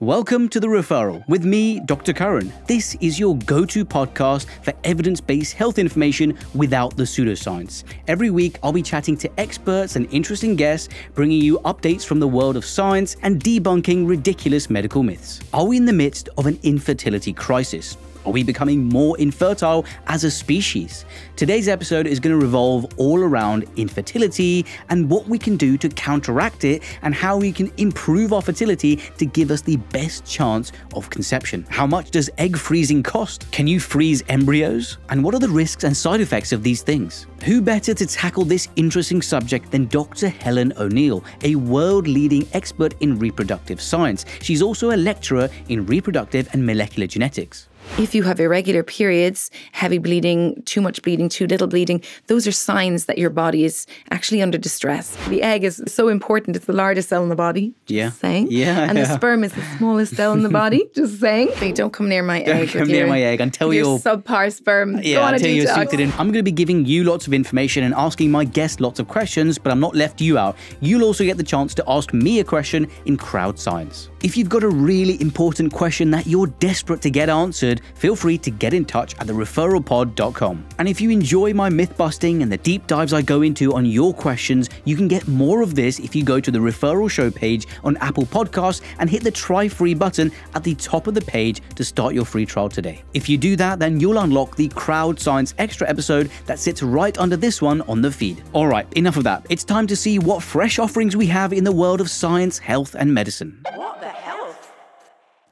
Welcome to The Referral with me, Dr. Karan. This is your go-to podcast for evidence-based health information without the pseudoscience. Every week, I'll be chatting to experts and interesting guests, bringing you updates from the world of science and debunking ridiculous medical myths. Are we in the midst of an infertility crisis? Are we becoming more infertile as a species? Today's episode is going to revolve all around infertility and what we can do to counteract it and how we can improve our fertility to give us the best chance of conception. How much does egg freezing cost? Can you freeze embryos? And what are the risks and side effects of these things? Who better to tackle this interesting subject than Dr. Helen O'Neill, a world-leading expert in reproductive science. She's also a lecturer in reproductive and molecular genetics. If you have irregular periods, heavy bleeding, too much bleeding, too little bleeding, those are signs that your body is actually under distress. The egg is so important. It's the largest cell in the body. Just saying. And the sperm is the smallest cell in the body. Just saying. So you don't come near my egg. Don't come near my egg until you're subpar sperm. Yeah, until you're suited in. I'm going to be giving you lots of information and asking my guests lots of questions, but I'm not left you out. You'll also get the chance to ask me a question in crowd science. If you've got a really important question that you're desperate to get answered, feel free to get in touch at thereferralpod.com. And if you enjoy my myth-busting and the deep dives I go into on your questions, you can get more of this if you go to the Referral Show page on Apple Podcasts and hit the Try Free button at the top of the page to start your free trial today. If you do that, then you'll unlock the Crowd Science Extra episode that sits right under this one on the feed. All right, enough of that. It's time to see what fresh offerings we have in the world of science, health, and medicine. What the hell?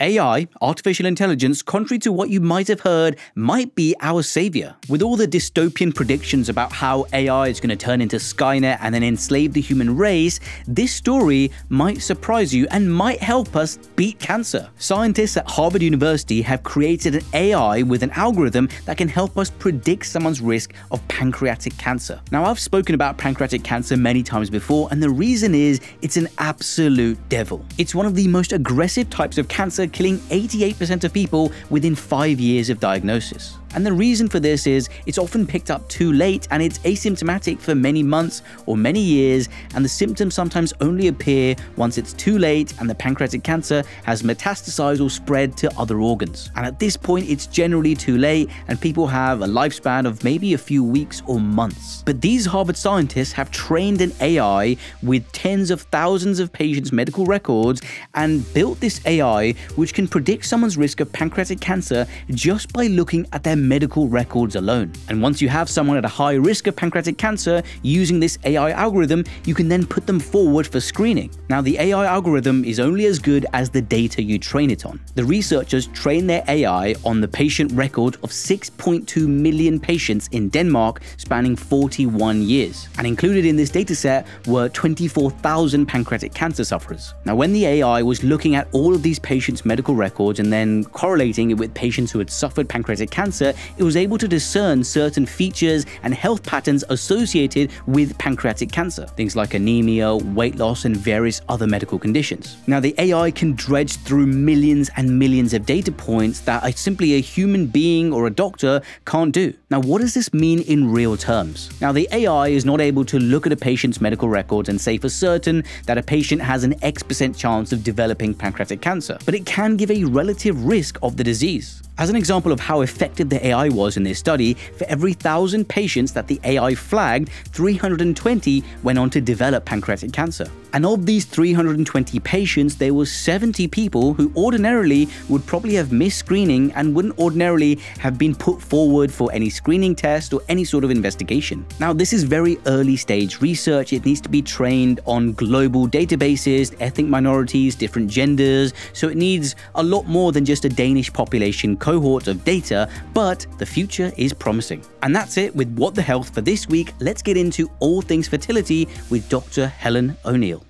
AI, artificial intelligence, contrary to what you might have heard, might be our savior. With all the dystopian predictions about how AI is going to turn into Skynet and then enslave the human race, this story might surprise you and might help us beat cancer. Scientists at Harvard University have created an AI with an algorithm that can help us predict someone's risk of pancreatic cancer. Now, I've spoken about pancreatic cancer many times before, and the reason is it's an absolute devil. It's one of the most aggressive types of cancer, killing 88% of people within 5 years of diagnosis. And the reason for this is it's often picked up too late and it's asymptomatic for many months or many years, and the symptoms sometimes only appear once it's too late and the pancreatic cancer has metastasized or spread to other organs. And at this point, it's generally too late and people have a lifespan of maybe a few weeks or months. But these Harvard scientists have trained an AI with tens of thousands of patients' medical records and built this AI which can predict someone's risk of pancreatic cancer just by looking at their medical records alone. And once you have someone at a high risk of pancreatic cancer, using this AI algorithm, you can then put them forward for screening. Now, the AI algorithm is only as good as the data you train it on. The researchers trained their AI on the patient record of 6.2 million patients in Denmark, spanning 41 years. And included in this dataset were 24,000 pancreatic cancer sufferers. Now, when the AI was looking at all of these patients' medical records and then correlating it with patients who had suffered pancreatic cancer, it was able to discern certain features and health patterns associated with pancreatic cancer, things like anemia, weight loss, and various other medical conditions. Now, the AI can dredge through millions and millions of data points that simply a human being or a doctor can't do. Now, what does this mean in real terms? Now, the AI is not able to look at a patient's medical records and say for certain that a patient has an X% chance of developing pancreatic cancer, but it can give a relative risk of the disease. As an example of how effective the AI was in this study, for every 1,000 patients that the AI flagged, 320 went on to develop pancreatic cancer. And of these 320 patients, there were 70 people who ordinarily would probably have missed screening and wouldn't ordinarily have been put forward for any screening test or any sort of investigation. Now, this is very early stage research. It needs to be trained on global databases, ethnic minorities, different genders, so it needs a lot more than just a Danish population cohort of data, but the future is promising. And that's it with What the Health for this week. Let's get into all things fertility with Dr. Helen O'Neill.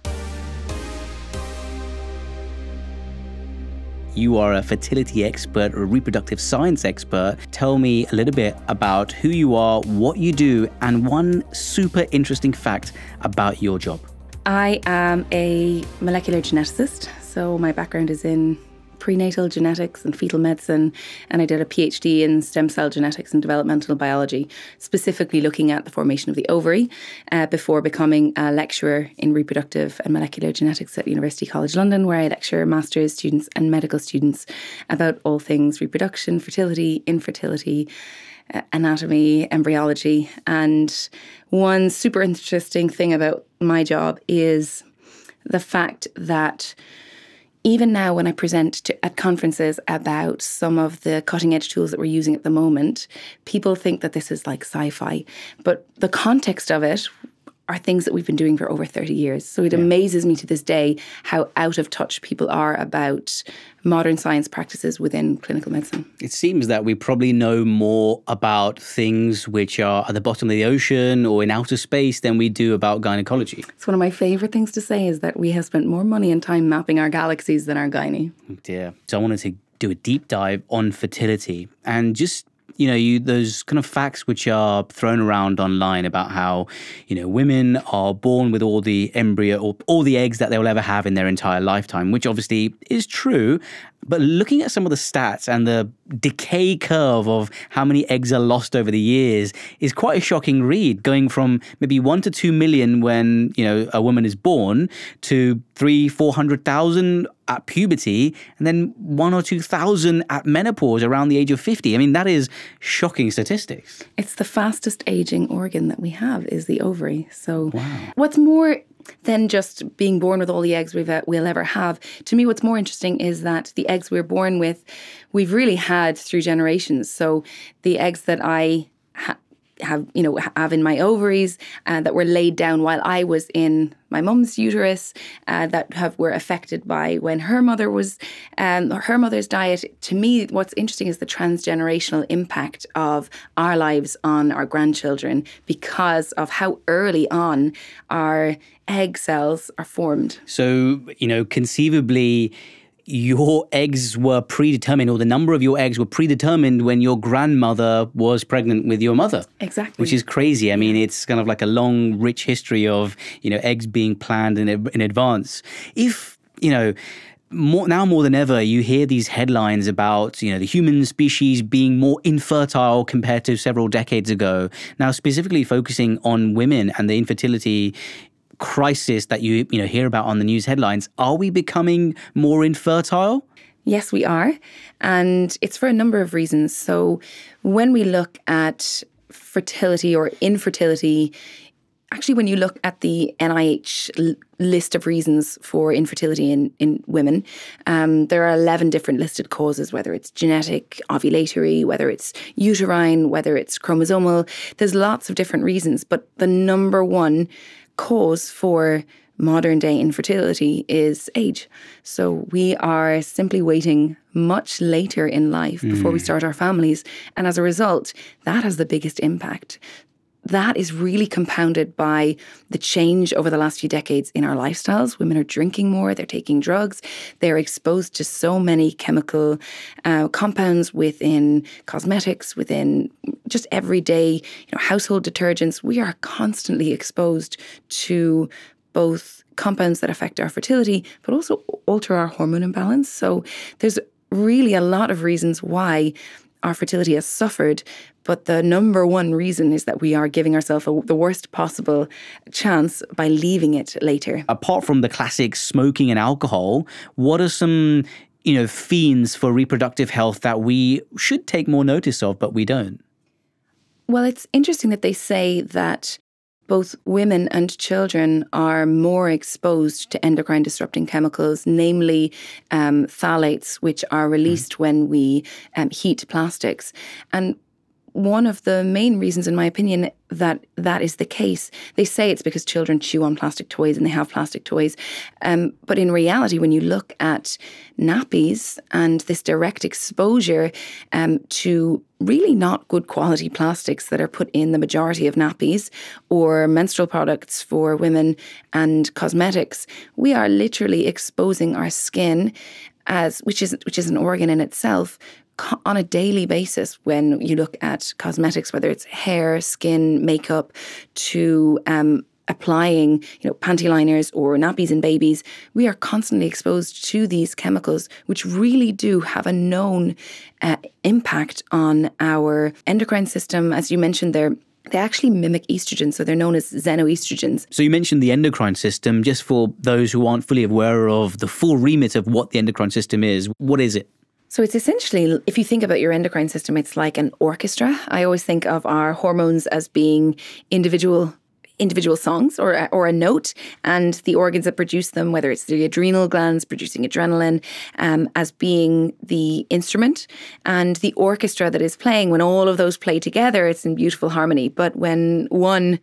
You are a fertility expert or a reproductive science expert. Tell me a little bit about who you are, what you do, and one super interesting fact about your job. I am a molecular geneticist, so my background is in prenatal genetics and fetal medicine, and I did a PhD in stem cell genetics and developmental biology, specifically looking at the formation of the ovary, before becoming a lecturer in reproductive and molecular genetics at University College London, where I lecture master's students and medical students about all things reproduction, fertility, infertility, anatomy, embryology. And one super interesting thing about my job is the fact that even now when I present at conferences about some of the cutting-edge tools that we're using at the moment, people think that this is like sci-fi. But the context of it are things that we've been doing for over 30 years. So it amazes me to this day how out of touch people are about modern science practices within clinical medicine. It seems that we probably know more about things which are at the bottom of the ocean or in outer space than we do about gynecology. It's one of my favourite things to say is that we have spent more money and time mapping our galaxies than our gynae. Oh dear. So I wanted to do a deep dive on fertility and just, you know, those kind of facts which are thrown around online about how, you know, women are born with all the embryo or all the eggs that they will ever have in their entire lifetime, which obviously is true. But looking at some of the stats and the decay curve of how many eggs are lost over the years is quite a shocking read, going from maybe 1 to 2 million when, you know, a woman is born to 300,000 to 400,000 at puberty, and then 1,000 or 2,000 at menopause around the age of 50. I mean, that is shocking statistics. It's the fastest aging organ that we have is the ovary. So what's more than just being born with all the eggs we'll ever have, to me what's more interesting is that the eggs we're born with, we've really had through generations. So the eggs that I have in my ovaries that were laid down while I was in my mum's uterus, were affected by when her mother was her mother's diet. To me, what's interesting is the transgenerational impact of our lives on our grandchildren because of how early on our egg cells are formed. So, you know, conceivably, your eggs were predetermined, or the number of your eggs were predetermined when your grandmother was pregnant with your mother. Exactly. Which is crazy. I mean, it's kind of like a long, rich history of, you know, eggs being planned in advance. If, you know, now more than ever, you hear these headlines about, you know, the human species being more infertile compared to several decades ago. Now, specifically focusing on women and the infertility crisis that you know hear about on the news headlines, are we becoming more infertile? Yes, we are. And it's for a number of reasons. So when we look at fertility or infertility, actually when you look at the NIH list of reasons for infertility in women, there are 11 different listed causes, whether it's genetic, ovulatory, whether it's uterine, whether it's chromosomal. There's lots of different reasons, but the number one cause for modern day infertility is age. So we are simply waiting much later in life before we start our families. And as a result, that has the biggest impact. That is really compounded by the change over the last few decades in our lifestyles. Women are drinking more, they're taking drugs, they're exposed to so many chemical compounds within cosmetics, within just everyday, you know, household detergents. We are constantly exposed to both compounds that affect our fertility, but also alter our hormone imbalance. So there's really a lot of reasons why our fertility has suffered, but the number one reason is that we are giving ourselves the worst possible chance by leaving it later. Apart from the classic smoking and alcohol, what are some, you know, fiends for reproductive health that we should take more notice of, but we don't? Well, it's interesting that they say that both women and children are more exposed to endocrine disrupting chemicals, namely phthalates, which are released when we heat plastics. And one of the main reasons, in my opinion, that that is the case, they say it's because children chew on plastic toys and they have plastic toys. But in reality, when you look at nappies and this direct exposure to really not good quality plastics that are put in the majority of nappies or menstrual products for women and cosmetics, we are literally exposing our skin, which is an organ in itself, on a daily basis. When you look at cosmetics, whether it's hair, skin, makeup, to applying, panty liners or nappies in babies, we are constantly exposed to these chemicals, which really do have a known impact on our endocrine system. As you mentioned there, they actually mimic estrogen, so they're known as xenoestrogens. So you mentioned the endocrine system. Just for those who aren't fully aware of the full remit of what the endocrine system is, what is it? So it's essentially, if you think about your endocrine system, it's like an orchestra. I always think of our hormones as being individual songs or a note, and the organs that produce them, whether it's the adrenal glands producing adrenaline, as being the instrument, and the orchestra that is playing, when all of those play together, it's in beautiful harmony. But when one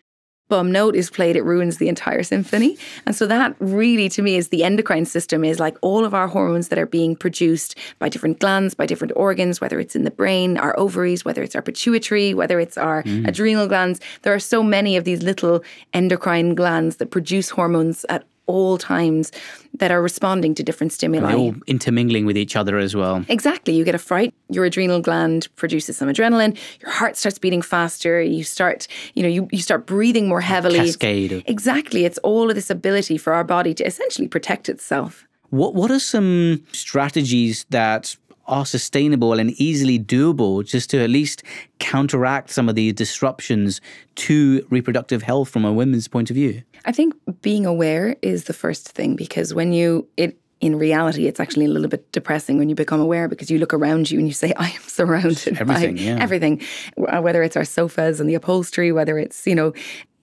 bum note is played, it ruins the entire symphony. And so that really, to me, is the endocrine system, is like all of our hormones that are being produced by different glands, by different organs, whether it's in the brain, our ovaries, whether it's our pituitary, whether it's our adrenal glands. There are so many of these little endocrine glands that produce hormones at all times that are responding to different stimuli. And they're all intermingling with each other as well. Exactly. You get a fright, your adrenal gland produces some adrenaline, your heart starts beating faster, you start, you start breathing more heavily. A cascade. Exactly. It's all of this ability for our body to essentially protect itself. What are some strategies that are sustainable and easily doable just to at least counteract some of these disruptions to reproductive health from a women's point of view? I think being aware is the first thing, because when in reality, it's actually a little bit depressing when you become aware, because you look around you and you say, I am surrounded by everything. Whether it's our sofas and the upholstery, whether it's,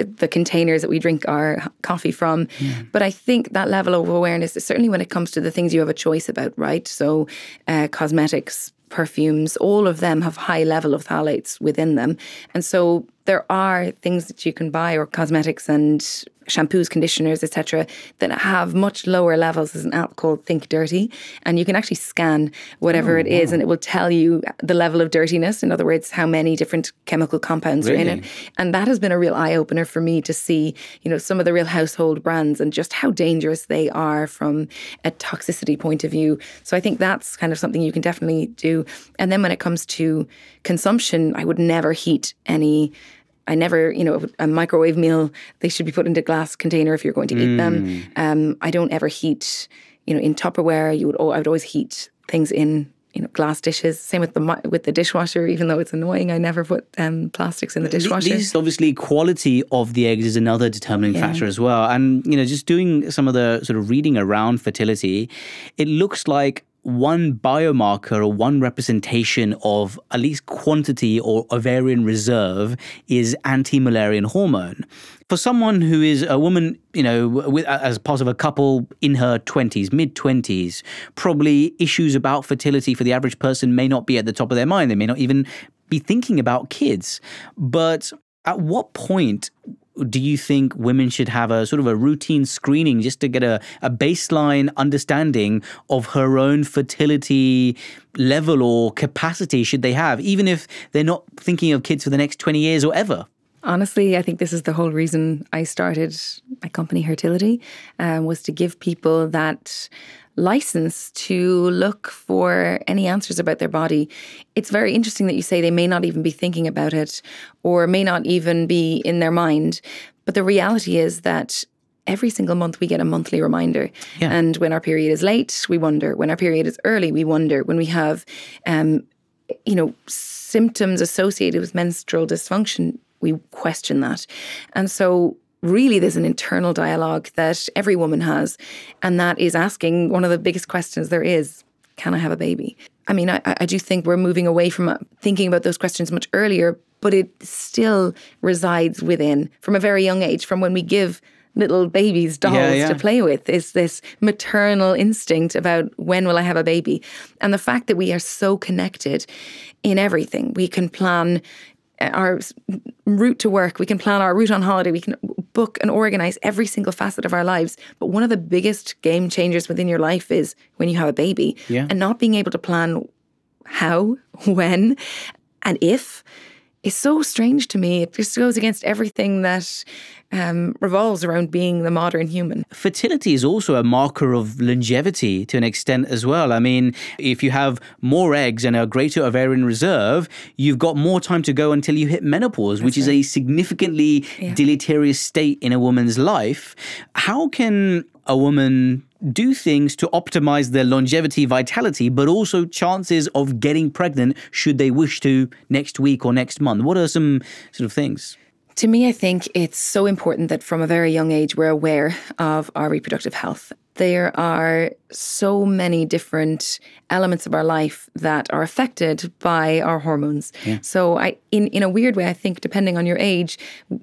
the containers that we drink our coffee from. But I think that level of awareness is certainly when it comes to the things you have a choice about, right? So cosmetics, perfumes, all of them have high level of phthalates within them. And so there are things that you can buy, or cosmetics and shampoos, conditioners, etc., that have much lower levels. There's an app called Think Dirty, and you can actually scan whatever it is, and it will tell you the level of dirtiness. In other words, how many different chemical compounds are in it. And that has been a real eye-opener for me to see, some of the real household brands and just how dangerous they are from a toxicity point of view. So I think that's kind of something you can definitely do. And then when it comes to consumption, I would never heat any... a microwave meal, they should be put into a glass container if you're going to eat them. I don't ever heat, in Tupperware. I would always heat things in, glass dishes. Same with the dishwasher, even though it's annoying. I never put plastics in the dishwasher. Obviously, quality of the eggs is another determining factor as well. And, just doing some of the sort of reading around fertility, it looks like one biomarker or one representation of at least quantity or ovarian reserve is anti-malarian hormone. For someone who is a woman, as part of a couple in her 20s, mid-20s, probably issues about fertility for the average person may not be at the top of their mind. They may not even be thinking about kids. But at what point do you think women should have a sort of a routine screening just to get a baseline understanding of her own fertility level or capacity should they have, even if they're not thinking of kids for the next 20 years or ever? Honestly, I think this is the whole reason I started my company, Hertility, was to give people that license to look for any answers about their body. It's very interesting that you say they may not even be thinking about it or may not even be in their mind. But the reality is that every single month we get a monthly reminder. And when our period is late, we wonder. When our period is early, we wonder. When we have, symptoms associated with menstrual dysfunction, we question that. And so really, there's an internal dialogue that every woman has, and that is asking one of the biggest questions there is: can I have a baby? I mean, I do think we're moving away from thinking about those questions much earlier, but it still resides within, from a very young age, from when we give little babies dolls to play with, is this maternal instinct about when will I have a baby? And the fact that we are so connected in everything, we can plan our route to work, we can plan our route on holiday, we can book and organize every single facet of our lives. But one of the biggest game changers within your life is when you have a baby, and not being able to plan how, when, and if is so strange to me. It just goes against everything that revolves around being the modern human. Fertility is also a marker of longevity to an extent as well. I mean, if you have more eggs and a greater ovarian reserve, you've got more time to go until you hit menopause, which is a significantly deleterious state in a woman's life. How can a woman do things to optimize their longevity, vitality, but also chances of getting pregnant should they wish to next week or next month? What are some sort of things? To me, I think it's so important that from a very young age, we're aware of our reproductive health. There are so many different elements of our life that are affected by our hormones. Yeah. So in a weird way, I think, depending on your age,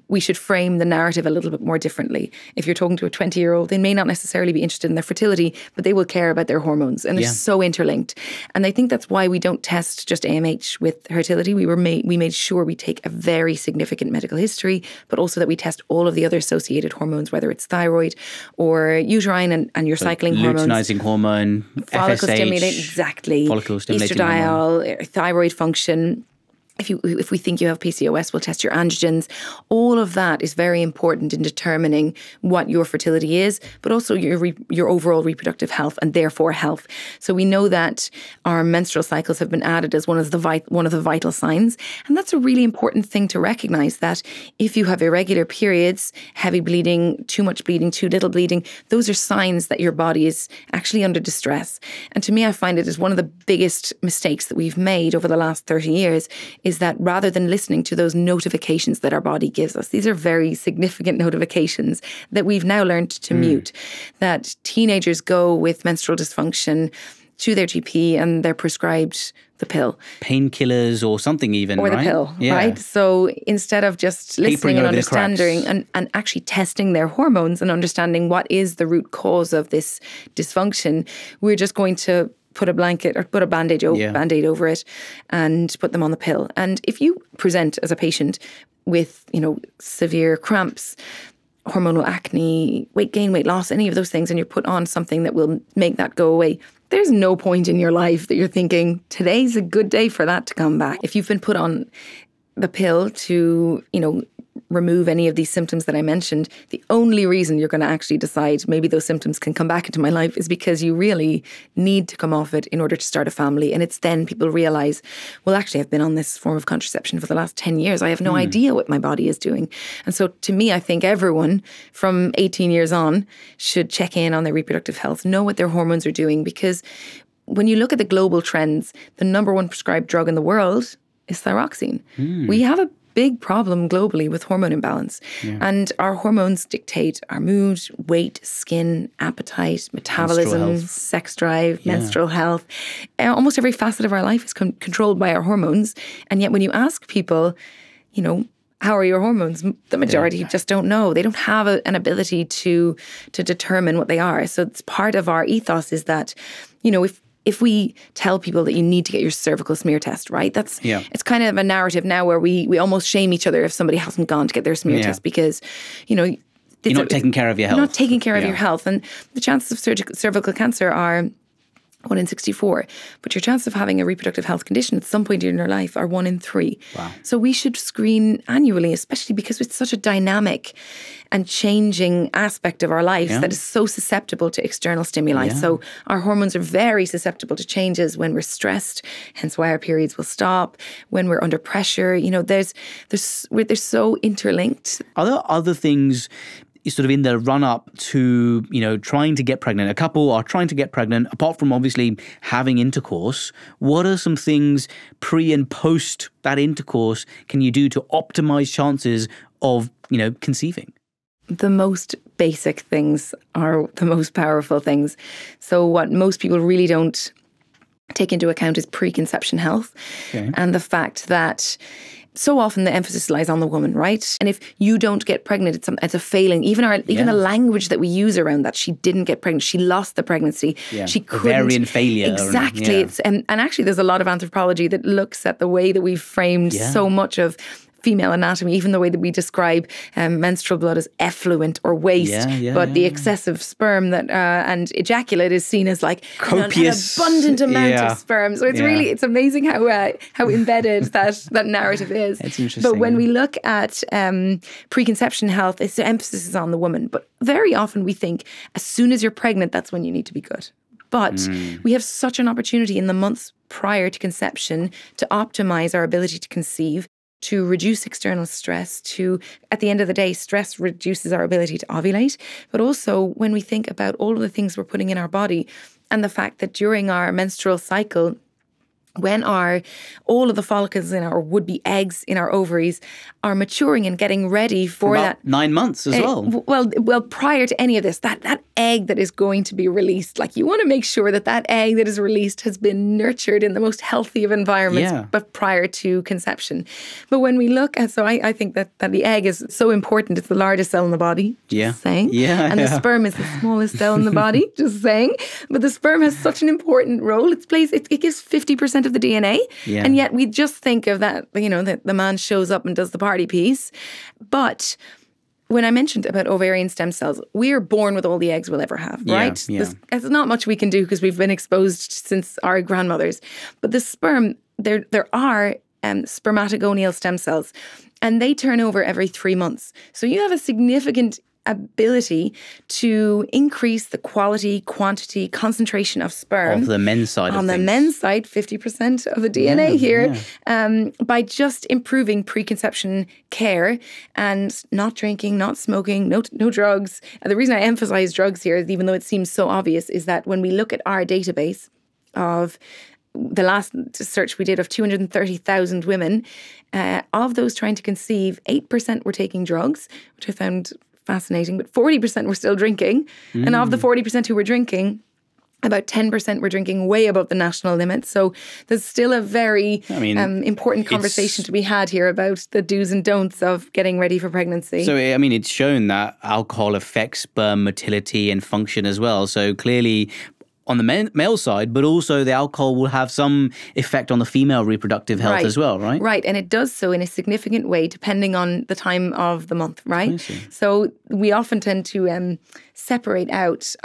we should frame the narrative a little bit more differently. If you're talking to a 20-year-old, they may not necessarily be interested in their fertility, but they will care about their hormones. And they're so interlinked. And I think that's why we don't test just AMH with fertility. We made sure we take a very significant medical history, but also that we test all of the other associated hormones, whether it's thyroid or uterine and your cycling hormones. Luteinizing hormone, follicle stimulating, exactly. Follicle stimulating estradiol, hormone. Thyroid function. If we think you have PCOS, we'll test your androgens. All of that is very important in determining what your fertility is, but also your overall reproductive health and therefore health. So we know that our menstrual cycles have been added as one of the vital signs. And that's a really important thing to recognize, that if you have irregular periods, heavy bleeding, too much bleeding, too little bleeding, those are signs that your body is actually under distress. And to me, I find it is one of the biggest mistakes that we've made over the last 30 years is that rather than listening to those notifications that our body gives us, these are very significant notifications that we've now learned to mute, that teenagers go with menstrual dysfunction to their GP and they're prescribed the pill. Painkillers or something even, or the pill, right? So instead of just listening and understanding and actually testing their hormones and understanding what is the root cause of this dysfunction, we're just going to put a blanket or put a band-aid over it and put them on the pill. And if you present as a patient with, you know, severe cramps, hormonal acne, weight gain, weight loss, any of those things, and you're put on something that will make that go away, there's no point in your life that you're thinking, today's a good day for that to come back. If you've been put on the pill to, you know, remove any of these symptoms that I mentioned, the only reason you're going to actually decide maybe those symptoms can come back into my life is because you really need to come off it in order to start a family. And it's then people realize, well, actually, I've been on this form of contraception for the last 10 years. I have no idea what my body is doing. And so to me, I think everyone from 18 years on should check in on their reproductive health, know what their hormones are doing. Because when you look at the global trends, the #1 prescribed drug in the world is thyroxine. We have a big problem globally with hormone imbalance. And our hormones dictate our mood, weight, skin, appetite, metabolism, sex drive, menstrual health. Almost every facet of our life is controlled by our hormones. And yet when you ask people, you know, how are your hormones? The majority just don't know. They don't have an ability to determine what they are. So it's part of our ethos is that, you know, if we tell people that you need to get your cervical smear test, right? That's it's kind of a narrative now where we almost shame each other if somebody hasn't gone to get their smear test because, you know, you're not taking care of your health. You're not taking care of your health, and the chances of cervical cancer are 1 in 64, but your chance of having a reproductive health condition at some point in your life are 1 in 3. Wow. So we should screen annually, especially because it's such a dynamic and changing aspect of our lives that is so susceptible to external stimuli. So our hormones are very susceptible to changes when we're stressed, hence why our periods will stop, when we're under pressure. You know, they're so interlinked. Are there other things sort of in the run-up to, you know, trying to get pregnant? A couple are trying to get pregnant, apart from obviously having intercourse, what are some things pre and post that intercourse can you do to optimize chances of, you know, conceiving? The most basic things are the most powerful things. So what most people really don't take into account is preconception health and the fact that so often the emphasis lies on the woman, right? And if you don't get pregnant, it's a failing. Even the language that we use around that, she didn't get pregnant, she lost the pregnancy, she couldn't. Ovarian failure. Exactly. It's, and actually there's a lot of anthropology that looks at the way that we've framed so much of female anatomy, even the way that we describe menstrual blood as effluent or waste, but the excessive sperm that and ejaculate is seen as like copious, an abundant amount of sperm. So it's really, it's amazing how embedded that narrative is. It's interesting. But when we look at preconception health, it's the emphasis is on the woman. But very often we think as soon as you're pregnant, that's when you need to be good. But we have such an opportunity in the months prior to conception to optimize our ability to conceive, to reduce external stress, to, at the end of the day, stress reduces our ability to ovulate. But also when we think about all of the things we're putting in our body and the fact that during our menstrual cycle, when all of the follicles in our would-be eggs in our ovaries are maturing and getting ready for that 9 months as well. Well, prior to any of this, that egg that is going to be released, like you want to make sure that that egg that is released has been nurtured in the most healthy of environments, but prior to conception. But when we look at, so I think that the egg is so important. It's the largest cell in the body. Just saying. And the sperm is the smallest cell in the body. Just saying. But the sperm has such an important role. It gives 50% of the DNA, and yet we just think of that, you know, that the man shows up and does the party piece. But when I mentioned about ovarian stem cells, we are born with all the eggs we'll ever have, right? There's not much we can do because we've been exposed since our grandmothers. But the sperm, there are spermatogonial stem cells, and they turn over every 3 months. So you have a significant ability to increase the quality, quantity, concentration of sperm. On the men's side of things. On the men's side, 50% of the DNA here, by just improving preconception care and not drinking, not smoking, no drugs. And the reason I emphasize drugs here, is, even though it seems so obvious, is that when we look at our database of the last search we did of 230,000 women, of those trying to conceive, 8% were taking drugs, which I found fascinating, but 40% were still drinking. And of the 40% who were drinking, about 10% were drinking way above the national limit. So there's still a very important conversation to be had here about the do's and don'ts of getting ready for pregnancy. So, I mean, it's shown that alcohol affects sperm motility and function as well. So clearly on the male side, but also the alcohol will have some effect on the female reproductive health as well, right? Right, and it does so in a significant way depending on the time of the month, right? So we often tend to separate out,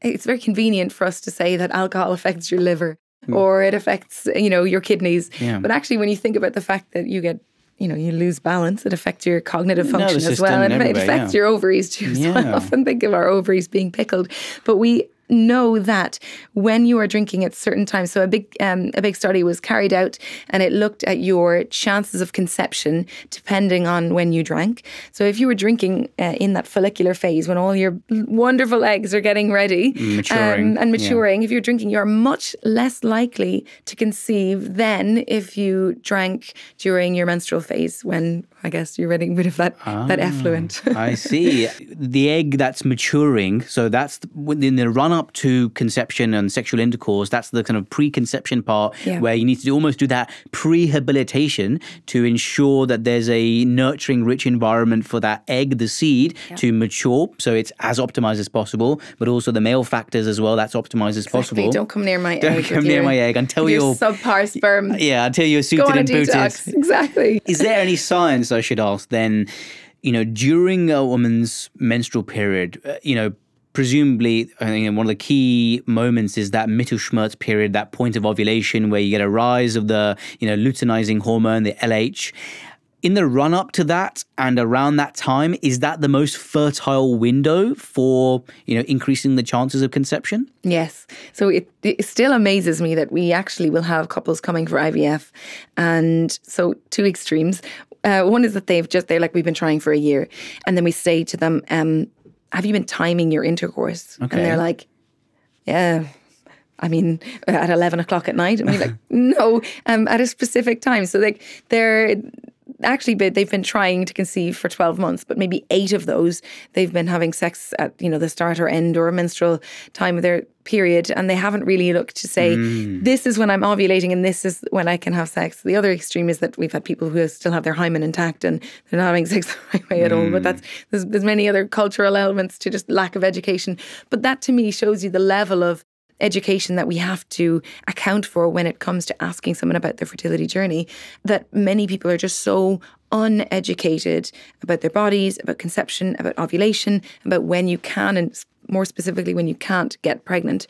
it's very convenient for us to say that alcohol affects your liver or it affects, you know, your kidneys. But actually when you think about the fact that you get, you know, you lose balance, it affects your cognitive function as well. And it affects your ovaries too. So I often think of our ovaries being pickled. But we know that when you are drinking at certain times, so a big study was carried out and it looked at your chances of conception depending on when you drank. So if you were drinking in that follicular phase when all your wonderful eggs are getting ready and maturing, if you're drinking, you're much less likely to conceive than if you drank during your menstrual phase when, I guess, you're getting rid of that effluent. I see. The egg that's maturing, so that's within the run up to conception and sexual intercourse, that's the kind of preconception part where you need to almost do that prehabilitation to ensure that there's a nurturing, rich environment for that egg, the seed, to mature. So it's as optimized as possible, but also the male factors as well, that's optimized as possible. Don't come near my egg. Don't come near my egg until you're subpar sperm. Yeah, until you're suited and booted. Exactly. Is there any science, I should ask then, you know, during a woman's menstrual period, you know, presumably, I think one of the key moments is that Mittelschmerz period, that point of ovulation where you get a rise of the, you know, luteinizing hormone, the LH. In the run up to that and around that time, is that the most fertile window for, you know, increasing the chances of conception? Yes. So it still amazes me that we actually will have couples coming for IVF. And so two extremes. One is that they're like, we've been trying for a year. And then we say to them, have you been timing your intercourse? Okay. And they're like, yeah, I mean, at 11 o'clock at night. And we're like, no, at a specific time. So like they've been trying to conceive for 12 months, but maybe 8 of those, they've been having sex at, you know, the start or end or menstrual time of their period. And they haven't really looked to say, this is when I'm ovulating and this is when I can have sex. The other extreme is that we've had people who still have their hymen intact and they're not having sex the right way at all. But there's many other cultural elements to just lack of education. But that to me shows you the level of education that we have to account for when it comes to asking someone about their fertility journey, that many people are just so uneducated about their bodies, about conception, about ovulation, about when you can and more specifically when you can't get pregnant.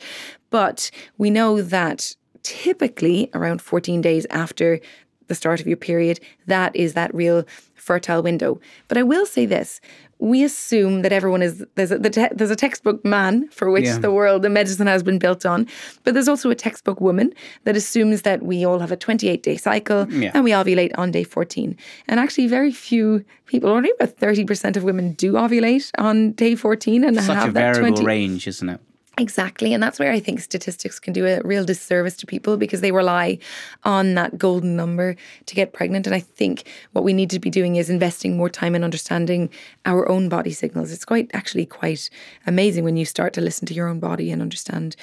But we know that typically around 14 days after the start of your period, that is that real fertile window. But I will say this, we assume that everyone is, there's a textbook man for which the world, the medicine has been built on, but there's also a textbook woman that assumes that we all have a 28-day cycle and we ovulate on day 14. And actually very few people, only about 30% of women do ovulate on day 14 and have that 20. Such a variable range, isn't it? Exactly. And that's where I think statistics can do a real disservice to people because they rely on that golden number to get pregnant. And I think what we need to be doing is investing more time in understanding our own body signals. It's actually quite amazing when you start to listen to your own body and understand,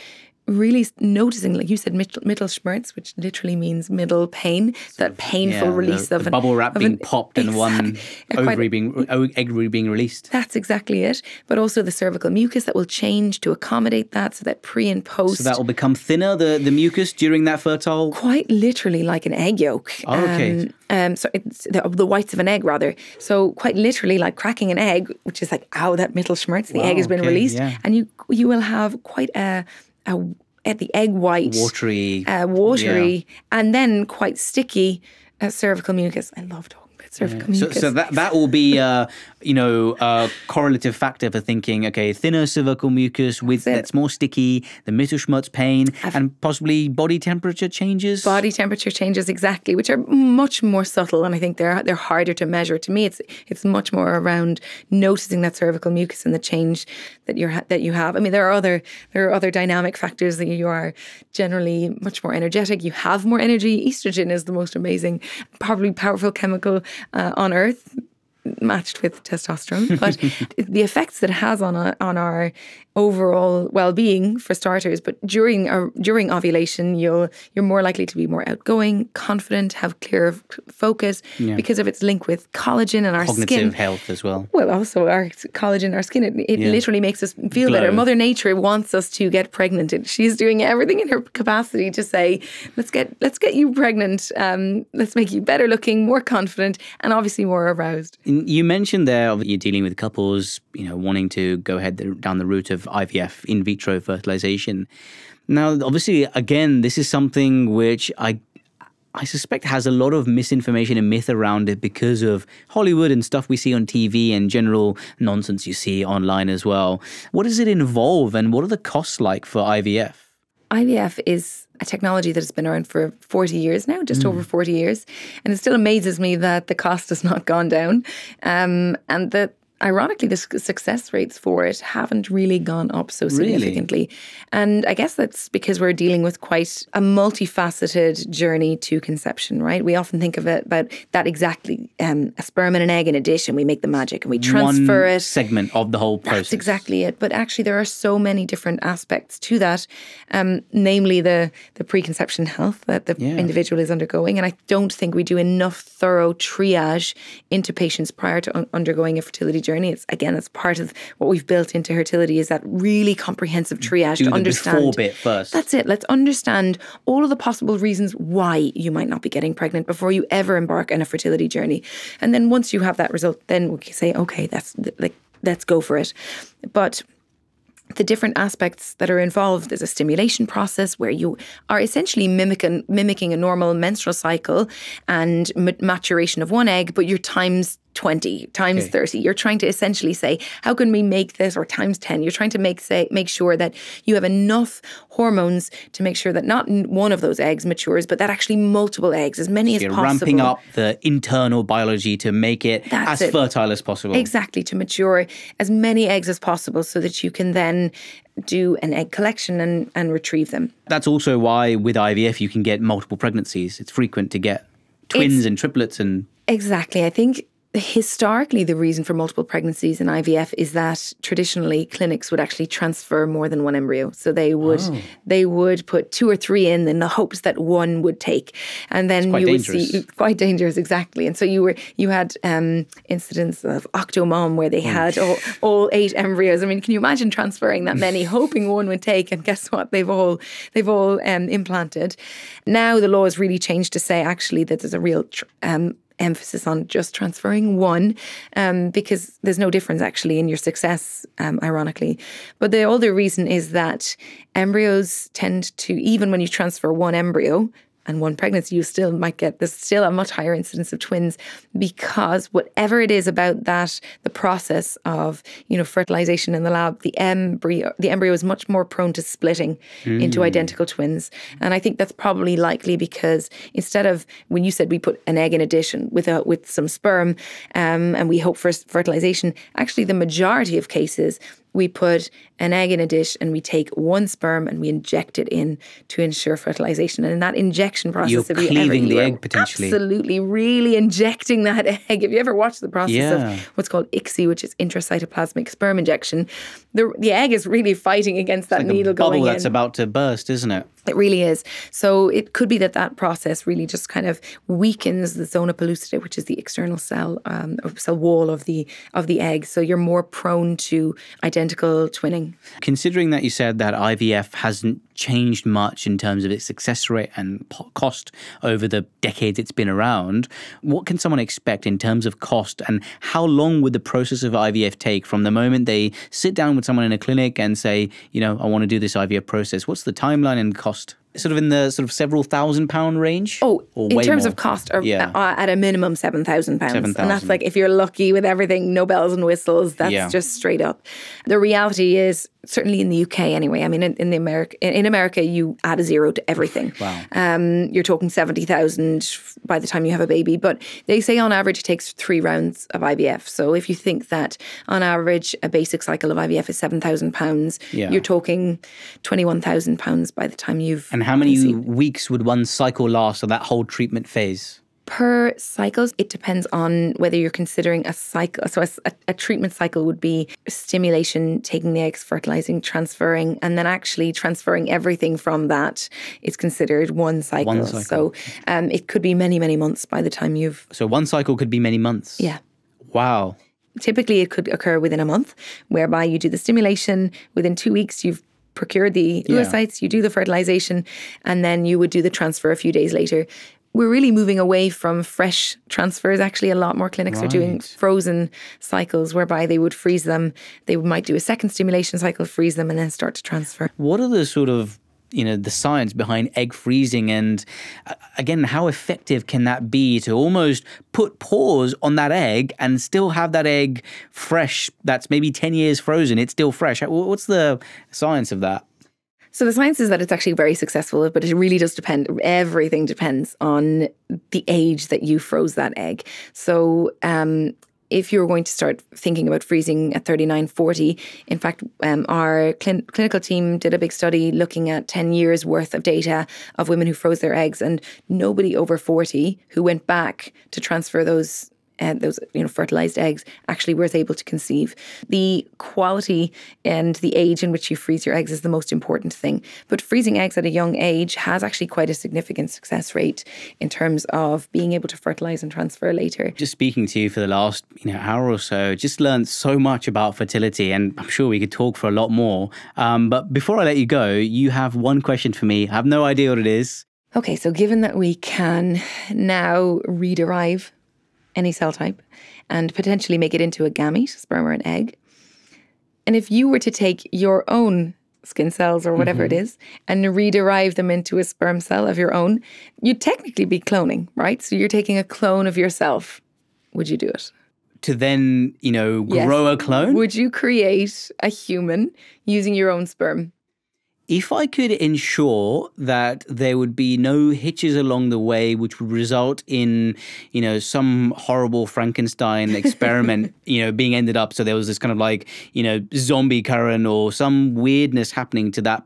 really noticing, like you said, Mittelschmerz, which literally means middle pain, that painful release of the bubble wrap being popped and one ovary being released. That's exactly it. But also the cervical mucus that will change to accommodate that, so that pre and post. So that will become thinner, the mucus during that fertile? Quite literally like an egg yolk. Oh, okay. So it's the whites of an egg, rather. So quite literally like cracking an egg, which is like, ow, that Mittelschmerz, the egg has been released. Yeah. And you will have quite at the egg white, watery, and then quite sticky cervical mucus. I love talking about cervical mucus. So that will be, a correlative factor for thinking, okay, thinner cervical mucus that's more sticky, the Mittelschmerz pain, and possibly body temperature changes. Body temperature changes, exactly, which are much more subtle, and I think they're harder to measure. To me, it's much more around noticing that cervical mucus and the change that you have. I mean, there are other dynamic factors that you are generally much more energetic. You have more energy. Estrogen is the most amazing, probably powerful chemical on earth, matched with testosterone. But the effects that it has on our overall well-being, for starters. But during ovulation, you're more likely to be more outgoing, confident, have clearer focus because of its link with collagen and our cognitive skin. Cognitive health as well. Well, also our collagen, our skin, it literally makes us feel better. Mother Nature wants us to get pregnant. She's doing everything in her capacity to say, let's get you pregnant. Let's make you better looking, more confident, and obviously more aroused. You mentioned there you're dealing with couples, wanting to go down the route of IVF, in vitro fertilization. Now, obviously, again, this is something which I suspect has a lot of misinformation and myth around it because of Hollywood and stuff we see on TV and general nonsense you see online as well. What does it involve and what are the costs like for IVF? IVF is a technology that has been around for 40 years now, just over 40 years. And it still amazes me that the cost has not gone down and that, ironically, the success rates for it haven't really gone up so significantly. Really? And I guess that's because we're dealing with quite a multifaceted journey to conception, right? We often think of it about that exactly, a sperm and an egg in a dish and we make the magic and we transfer it. One segment of the whole process. That's exactly it. But actually there are so many different aspects to that, namely the preconception health that the individual is undergoing. And I don't think we do enough thorough triage into patients prior to undergoing a fertility journey. It's part of what we've built into Hertility, is that really comprehensive triage to understand. Do the before bit first. That's it. Let's understand all of the possible reasons why you might not be getting pregnant before you ever embark on a fertility journey. And then once you have that result, then we can say, okay, let's go for it. But the different aspects that are involved, there's a stimulation process where you are essentially mimicking a normal menstrual cycle and maturation of one egg, but your times 20, times 30. You're trying to essentially say, how can we make this, or times 10. You're trying to make sure that you have enough hormones to make sure that not one of those eggs matures, but that actually multiple eggs, as many as possible. You're ramping up the internal biology to make it as fertile as possible. Exactly, to mature as many eggs as possible so that you can then do an egg collection and retrieve them. That's also why with IVF you can get multiple pregnancies. It's frequent to get twins and triplets and... Exactly. I think Historically, the reason for multiple pregnancies in IVF is that traditionally clinics would actually transfer more than one embryo. So they would put 2 or 3 in the hopes that one would take. And then you would see quite dangerous, exactly. And so you had incidents of Octomom where they had all 8 embryos. I mean, can you imagine transferring that many, hoping one would take? And guess what? They've all implanted. Now the law has really changed to say actually that there's a real emphasis on just transferring one because there's no difference actually in your success, ironically. But the other reason is that embryos tend to, even when you transfer one embryo and one pregnancy, you still might get, there's still a much higher incidence of twins because whatever it is about that, the process of, you know, fertilization in the lab, the embryo is much more prone to splitting into identical twins. And I think that's probably likely because instead of, when you said we put an egg in a dish with some sperm and we hope for fertilization, actually the majority of cases, we put an egg in a dish and we take one sperm and we inject it in to ensure fertilization. And in that injection process, you're cleaving the egg potentially. Absolutely, really injecting that egg. If you ever watched the process of what's called ICSI, which is intracytoplasmic sperm injection, the egg is really fighting against that needle going in. It's like a bubble that's about to burst, isn't it? It really is. So it could be that process really just kind of weakens the zona pellucida, which is the external cell wall of the egg. So you're more prone to identical twinning. Considering that you said that IVF hasn't changed much in terms of its success rate and cost over the decades it's been around, what can someone expect in terms of cost, and how long would the process of IVF take from the moment they sit down with someone in a clinic and say, you know, I want to do this IVF process? What's the timeline and cost? Sort of in the sort of several £1,000 range? Oh, in terms of cost, at a minimum £7,000. And that's like, if you're lucky with everything, no bells and whistles, that's just straight up. The reality is, certainly in the UK anyway, I mean, in America, you add a zero to everything. Wow. You're talking 70,000 by the time you have a baby. But they say on average, it takes 3 rounds of IVF. So if you think that on average, a basic cycle of IVF is £7,000, you're talking £21,000 by the time you've... And how many weeks would one cycle last, or that whole treatment phase? Per cycles, it depends on whether you're considering a cycle. So a treatment cycle would be stimulation, taking the eggs, fertilizing, transferring, and then actually transferring everything from that is considered one cycle. One cycle. So it could be many, many months by the time you've... So one cycle could be many months? Yeah. Wow. Typically, it could occur within a month, whereby you do the stimulation. Within 2 weeks, you've procure the oocytes, you do the fertilization, and then you would do the transfer a few days later. We're really moving away from fresh transfers. Actually, a lot more clinics are doing frozen cycles, whereby they would freeze them. They might do a second stimulation cycle, freeze them, and then start to transfer. What are the sort of, you know, the science behind egg freezing, and again, how effective can that be to almost put pause on that egg and still have that egg fresh that's maybe 10 years frozen, it's still fresh? What's the science of that? So the science is that it's actually very successful, but it really does depend. Everything depends on the age that you froze that egg. So if you're going to start thinking about freezing at 39, 40, in fact, our clinical team did a big study looking at 10 years worth of data of women who froze their eggs, and nobody over 40 who went back to transfer those fertilized eggs actually was able to conceive. The quality and the age in which you freeze your eggs is the most important thing. But freezing eggs at a young age has actually quite a significant success rate in terms of being able to fertilize and transfer later. Just speaking to you for the last hour or so, just learned so much about fertility, and I'm sure we could talk for a lot more. But before I let you go, you have one question for me. I have no idea what it is. Okay, so given that we can now rederive any cell type and potentially make it into a gamete, sperm or an egg. And if you were to take your own skin cells or whatever it is and rederive them into a sperm cell of your own, you'd technically be cloning, right? So you're taking a clone of yourself. Would you do it? To then, grow a clone? Would you create a human using your own sperm? If I could ensure that there would be no hitches along the way, which would result in, some horrible Frankenstein experiment, being ended up. So there was this kind of like, zombie Karan or some weirdness happening to that,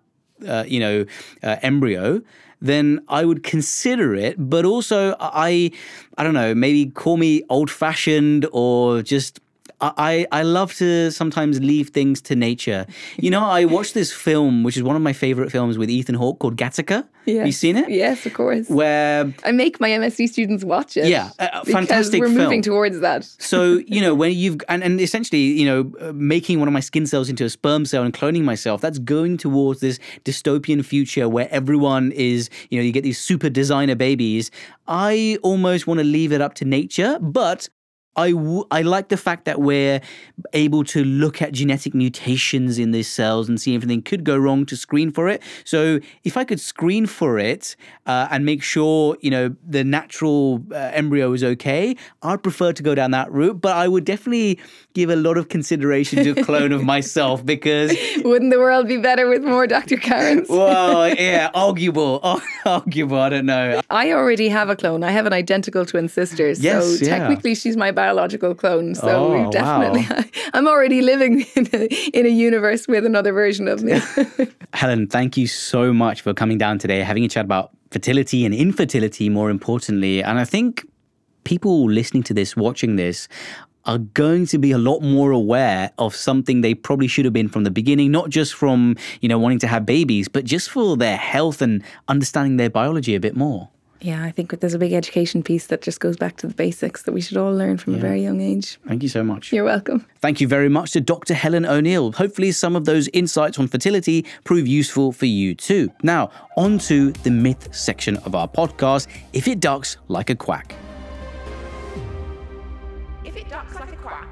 embryo, then I would consider it. But also, I don't know, maybe call me old-fashioned or just... I love to sometimes leave things to nature. You know, I watched this film, which is one of my favorite films, with Ethan Hawke, called Gattaca. Yes. Have you seen it? Yes, of course. Where I make my MSc students watch it. Yeah, fantastic film. We're moving towards that. So, you know, when you've... And essentially, you know, making one of my skin cells into a sperm cell and cloning myself, that's going towards this dystopian future where everyone is, you know, you get these super designer babies. I almost want to leave it up to nature, but... I like the fact that we're able to look at genetic mutations in these cells and see if anything could go wrong to screen for it. So if I could screen for it and make sure, you know, the natural embryo is okay, I'd prefer to go down that route. But I would definitely give a lot of consideration to a clone of myself, because... Wouldn't the world be better with more Dr. Karens? Well, yeah, arguable. Arguable, I don't know. I already have a clone. I have an identical twin sister. So yes, yeah. Technically she's my biological clone, so we've definitely... Wow. I'm already living in a universe with another version of me. Helen, thank you so much for coming down today, having a chat about fertility and infertility, more importantly. And I think people listening to this, watching this, are going to be a lot more aware of something they probably should have been from the beginning, not just from, you know, wanting to have babies, but just for their health and understanding their biology a bit more. Yeah, I think there's a big education piece that just goes back to the basics that we should all learn from a very young age. Thank you so much. You're welcome. Thank you very much to Dr. Helen O'Neill. Hopefully some of those insights on fertility prove useful for you too. Now, on to the myth section of our podcast, If It Ducks Like a Quack. If it ducks like a quack.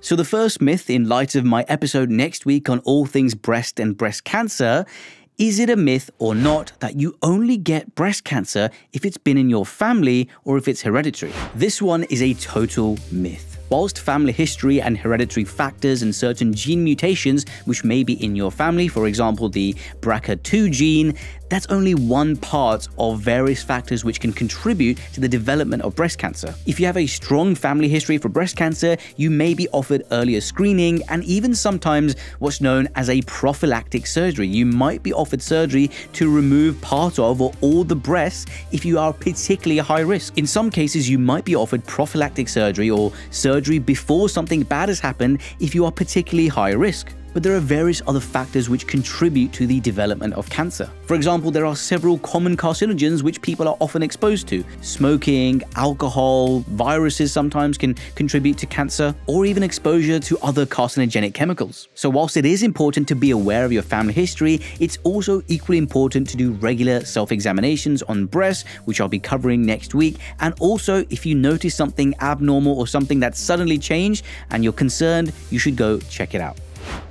So the first myth, in light of my episode next week on all things breast and breast cancer, is it a myth or not that you only get breast cancer if it's been in your family or if it's hereditary? This one is a total myth. Whilst family history and hereditary factors and certain gene mutations which may be in your family, for example the BRCA2 gene, that's only one part of various factors which can contribute to the development of breast cancer. If you have a strong family history for breast cancer, you may be offered earlier screening and even sometimes what's known as a prophylactic surgery. You might be offered surgery to remove part of or all the breasts if you are particularly high risk. In some cases, you might be offered prophylactic surgery or surgery before something bad has happened if you are particularly high risk. But there are various other factors which contribute to the development of cancer. For example, there are several common carcinogens which people are often exposed to. Smoking, alcohol, viruses sometimes can contribute to cancer, or even exposure to other carcinogenic chemicals. So whilst it is important to be aware of your family history, it's also equally important to do regular self-examinations on breasts, which I'll be covering next week. And also, if you notice something abnormal or something that's suddenly changed and you're concerned, you should go check it out.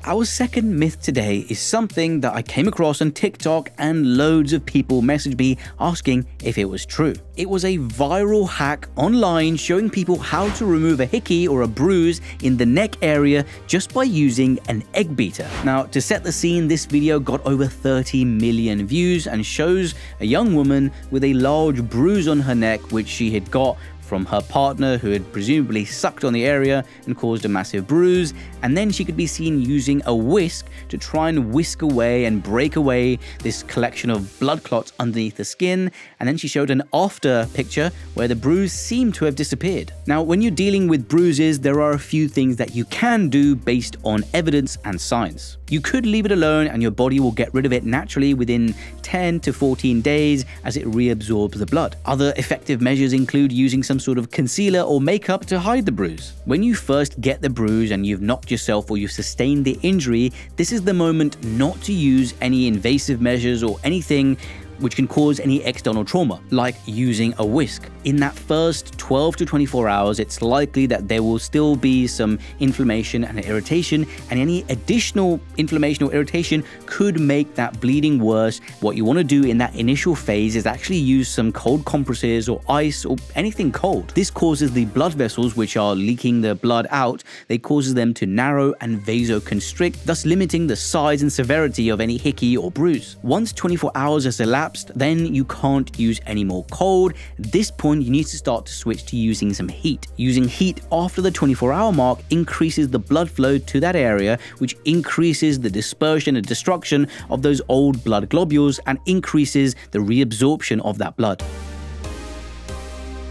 Our second myth today is something that I came across on TikTok and loads of people messaged me asking if it was true. It was a viral hack online showing people how to remove a hickey or a bruise in the neck area just by using an egg beater. Now, to set the scene, this video got over 30 million views and shows a young woman with a large bruise on her neck which she had got from her partner, who had presumably sucked on the area and caused a massive bruise, and then she could be seen using a whisk to try and whisk away and break away this collection of blood clots underneath the skin, and then she showed an after picture where the bruise seemed to have disappeared. Now, when you're dealing with bruises, there are a few things that you can do based on evidence and science. You could leave it alone and your body will get rid of it naturally within 10 to 14 days as it reabsorbs the blood. Other effective measures include using some sort of concealer or makeup to hide the bruise. When you first get the bruise and you've knocked yourself or you've sustained the injury, this is the moment not to use any invasive measures or anything which can cause any external trauma, like using a whisk. In that first 12 to 24 hours, it's likely that there will still be some inflammation and irritation, and any additional inflammation or irritation could make that bleeding worse. What you want to do in that initial phase is actually use some cold compresses or ice or anything cold. This causes the blood vessels, which are leaking the blood out, it causes them to narrow and vasoconstrict, thus limiting the size and severity of any hickey or bruise. Once 24 hours has elapsed, collapsed, then you can't use any more cold. At this point, you need to start to switch to using some heat. Using heat after the 24-hour mark increases the blood flow to that area, which increases the dispersion and destruction of those old blood globules and increases the reabsorption of that blood.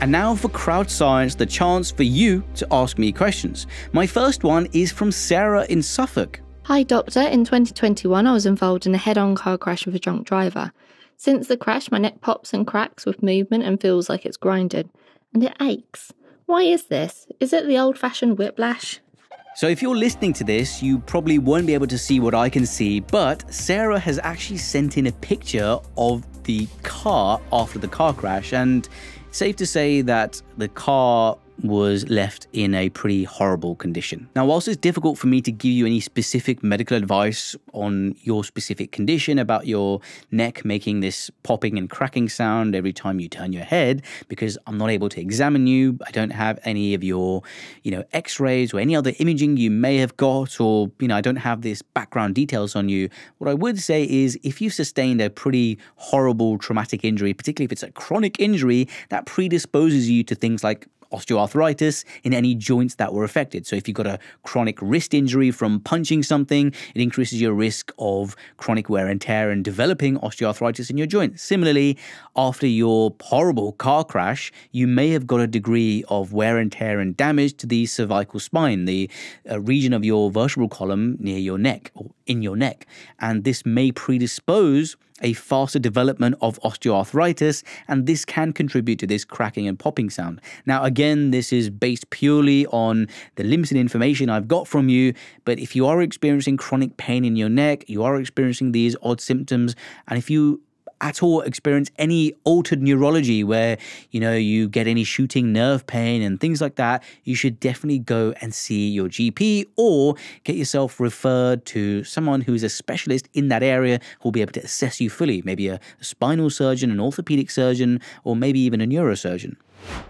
And now for crowd science, the chance for you to ask me questions. My first one is from Sarah in Suffolk. Hi doctor, in 2021 I was involved in a head-on car crash with a drunk driver. Since the crash my neck pops and cracks with movement and feels like it's grinded, and it aches. Why is this? Is it the old-fashioned whiplash? So if you're listening to this, you probably won't be able to see what I can see, but Sarah has actually sent in a picture of the car after the car crash, and safe to say that the car was left in a pretty horrible condition. Now, whilst it's difficult for me to give you any specific medical advice on your specific condition about your neck making this popping and cracking sound every time you turn your head, because I'm not able to examine you, I don't have any of your, x-rays or any other imaging you may have got, or, I don't have this background details on you. What I would say is if you've sustained a pretty horrible traumatic injury, particularly if it's a chronic injury, that predisposes you to things like osteoarthritis in any joints that were affected. So if you've got a chronic wrist injury from punching something, it increases your risk of chronic wear and tear and developing osteoarthritis in your joints. Similarly, after your horrible car crash, you may have got a degree of wear and tear and damage to the cervical spine, the region of your vertebral column near your neck or in your neck. And this may predispose a faster development of osteoarthritis, and this can contribute to this cracking and popping sound. Now, again, this is based purely on the limited information I've got from you, but if you are experiencing chronic pain in your neck, you are experiencing these odd symptoms, and if you at all experience any altered neurology where, you get any shooting nerve pain and things like that, you should definitely go and see your GP or get yourself referred to someone who's a specialist in that area who will be able to assess you fully, maybe a spinal surgeon, an orthopedic surgeon, or maybe even a neurosurgeon.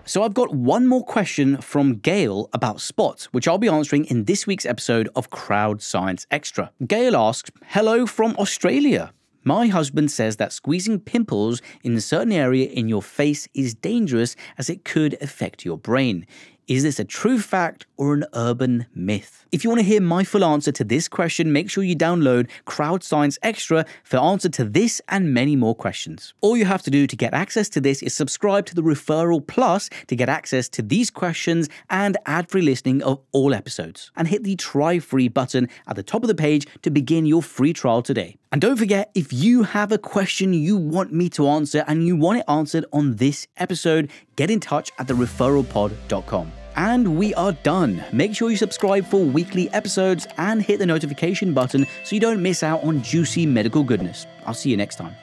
So I've got one more question from Gail about spots, which I'll be answering in this week's episode of Crowd Science Extra. Gail asks, hello from Australia. My husband says that squeezing pimples in a certain area in your face is dangerous as it could affect your brain. Is this a true fact or an urban myth? If you want to hear my full answer to this question, make sure you download Crowd Science Extra for answer to this and many more questions. All you have to do to get access to this is subscribe to the Referral Plus to get access to these questions and ad-free listening of all episodes. And hit the Try Free button at the top of the page to begin your free trial today. And don't forget, if you have a question you want me to answer and you want it answered on this episode, get in touch at thereferralpod.com. And we are done. Make sure you subscribe for weekly episodes and hit the notification button so you don't miss out on juicy medical goodness. I'll see you next time.